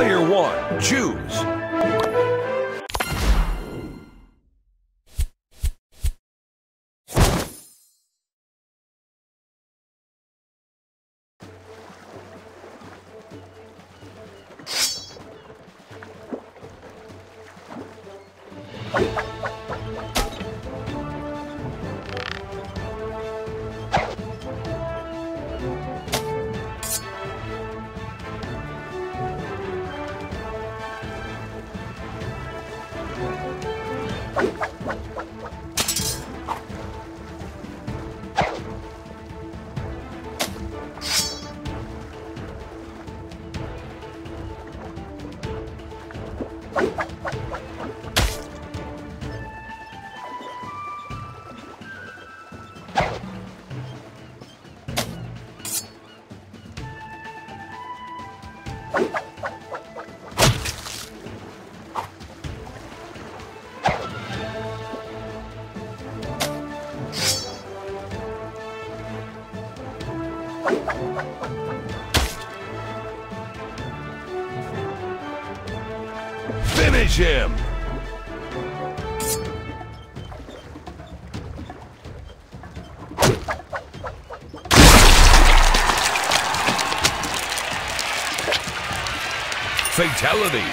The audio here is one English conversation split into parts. Player 1, choose. Finish him! Fatality!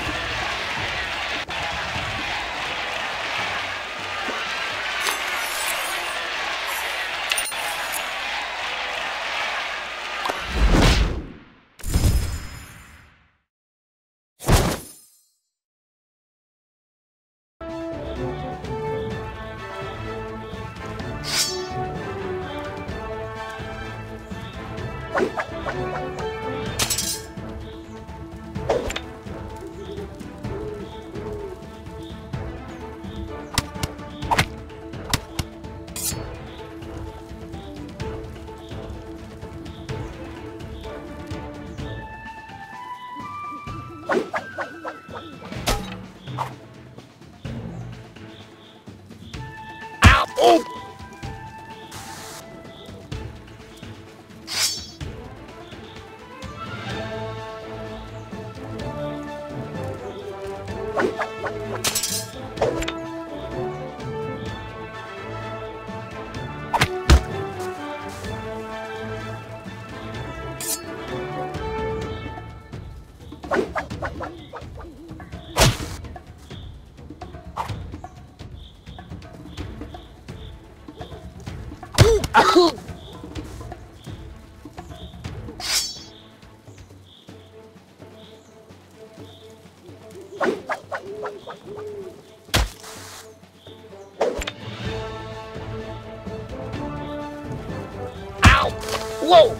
Whoa!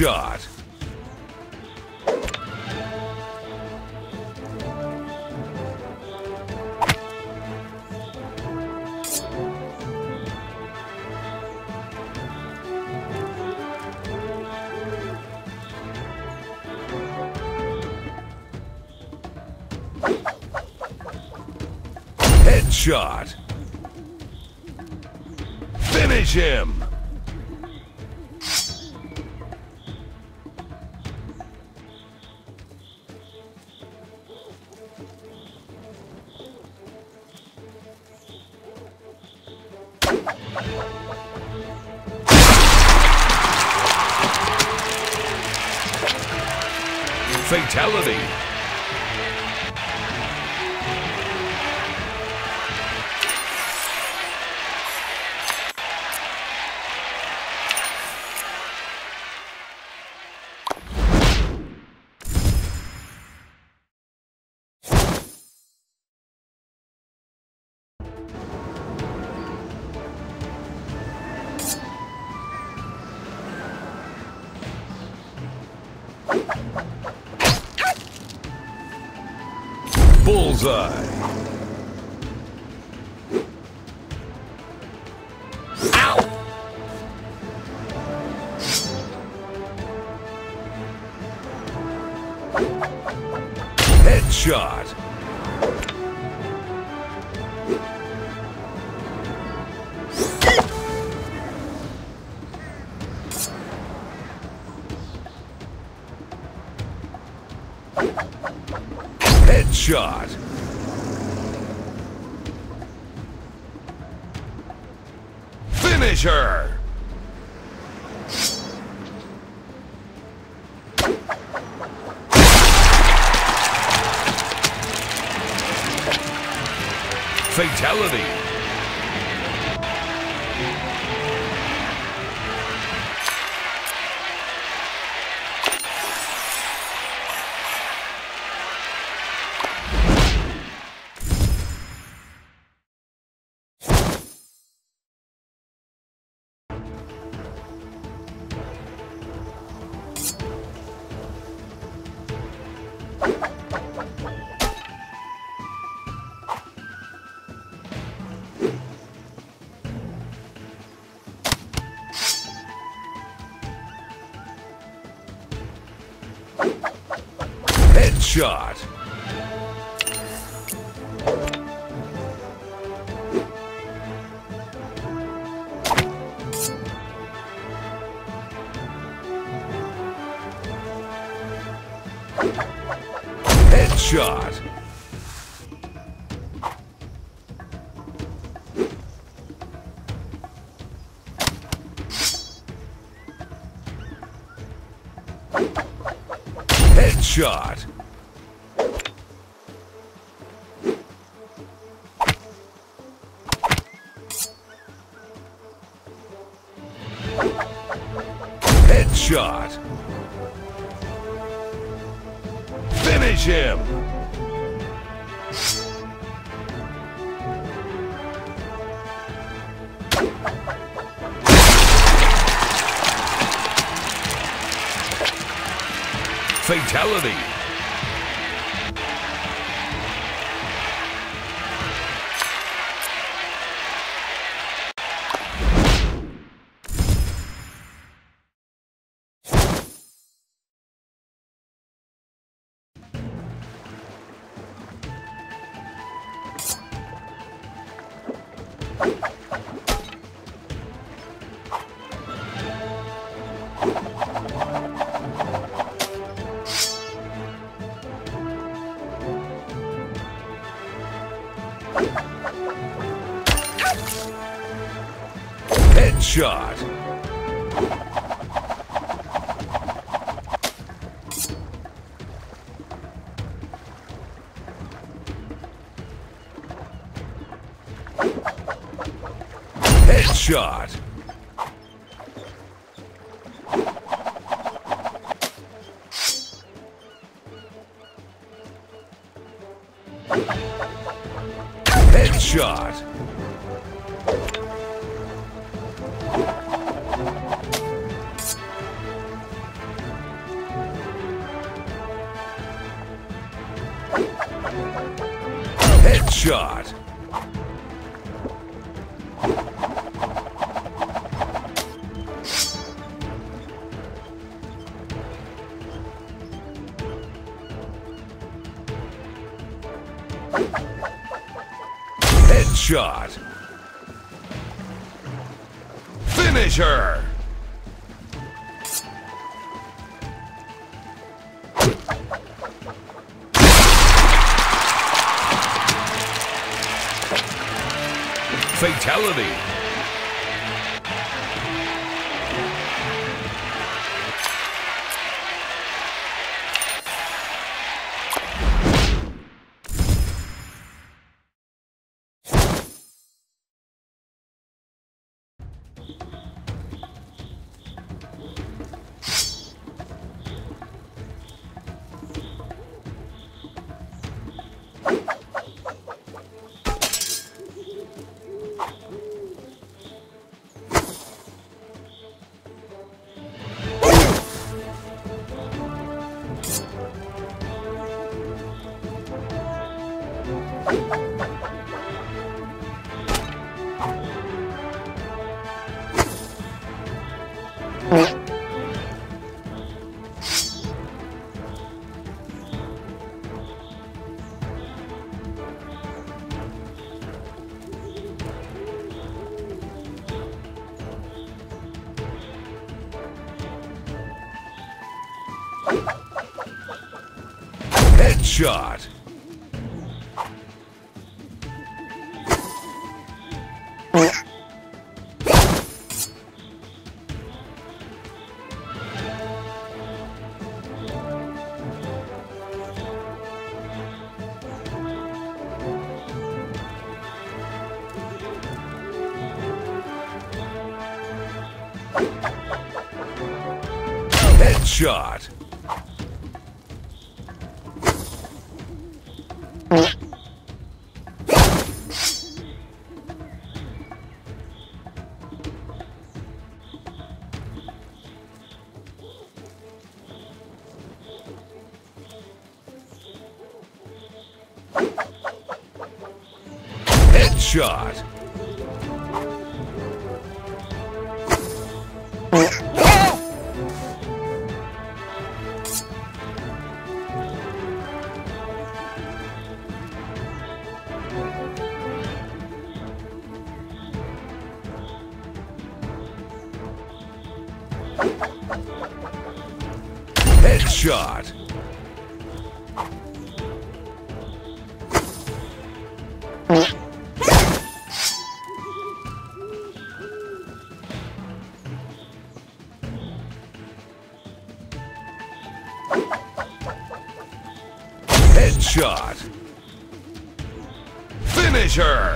Shot. Headshot. Finish him. Fatality. Bullseye. Shot. Headshot. Finisher. Fatality. Shot. Headshot. Headshot. Shot. Finish him. Fatality. Headshot. Headshot. Headshot. Headshot. Shot. Finisher. Fatality. Headshot. Shot. Headshot. Headshot. Headshot. Finisher.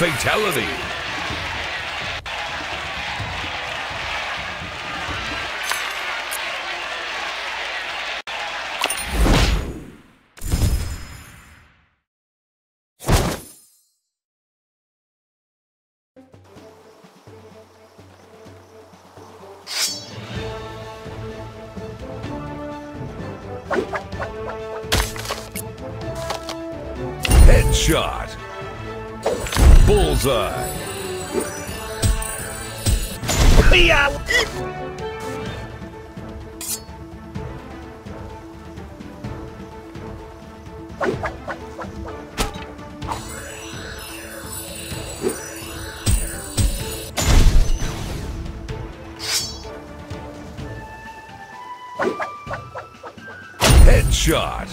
Fatality. Headshot. Bullseye. Headshot. Headshot.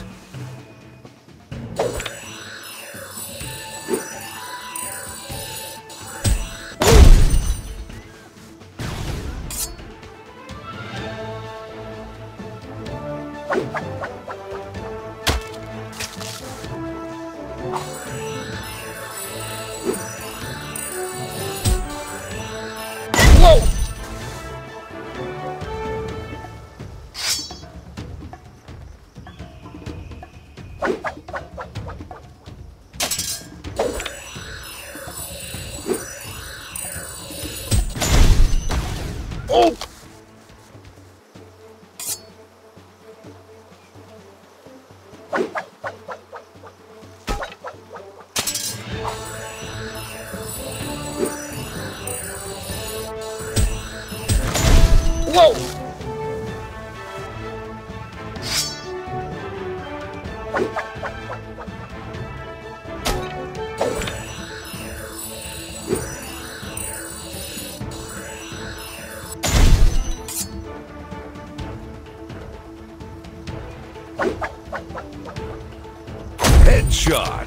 Headshot.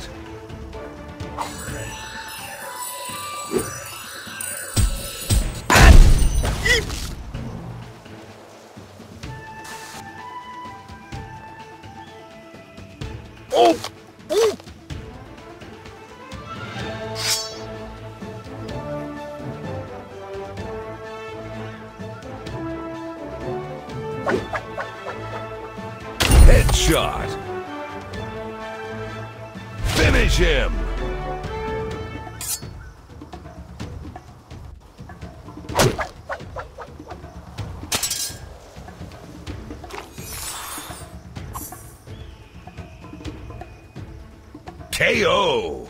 Finish him. KO.